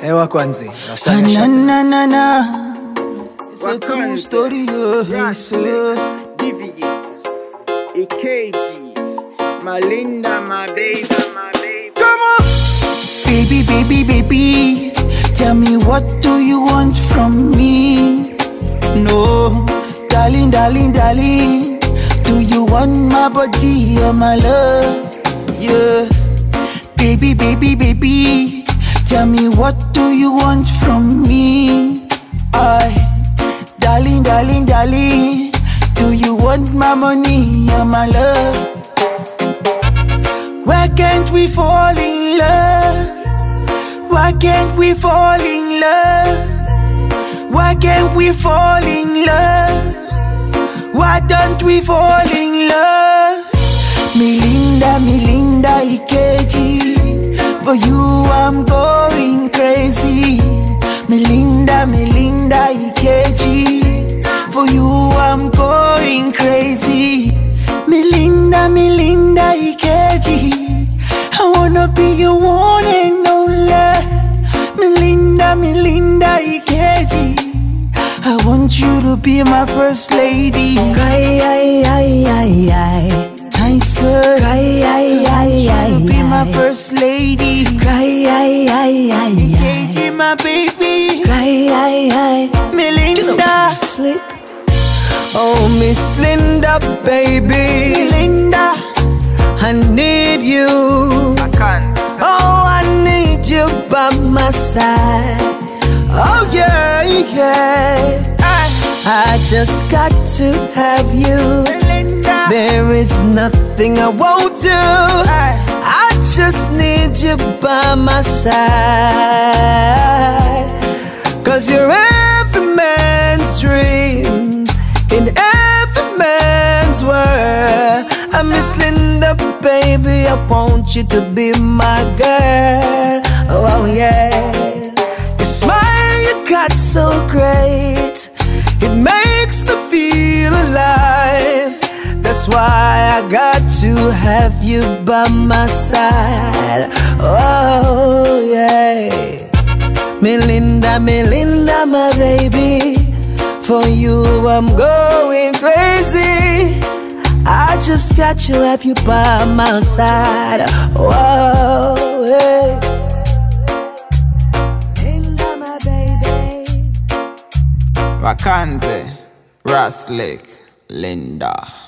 Hey, Waconzy. Na na na na. C'est un mon story. Ras Slick, DVX, AKG, my Linda, my baby, my baby. Come on, baby, baby, baby. Tell me what do you want from me? No, darling, darling, darling. Do you want my body or my love? Yes, baby, baby, baby. Tell me what do you want from me? Darling, darling, darling. Do you want my money or my love? Why can't we fall in love? Why can't we fall in love? Why can't we fall in love? Why don't we fall in love? Me Linda Ikeji, for you I'm going crazy. Me Linda Ikeji, for you I'm going crazy. Me Linda Ikeji, I wanna be your one and only. Me Linda Ikeji, I want you to be my first lady. Be my first lady. Ikeji, my baby. Me Linda Slick. Oh, Miss Linda, baby. Me Linda, I need you. Oh, I need you by my side. Oh yeah, yeah. I just got to have you. There is nothing I won't do. I just need you by my side. 'Cause you're every man's dream, in every man's world. I miss Linda, baby, I want you to be my girl. Oh yeah. Your smile you got so great, it makes me feel alive. That's why I got to have you by my side. Oh yeah. Me Linda, my baby. For you I'm going crazy. I just got to have you by my side. Oh yeah. Linda, my baby. Waconzy, Ras Slick, Linda.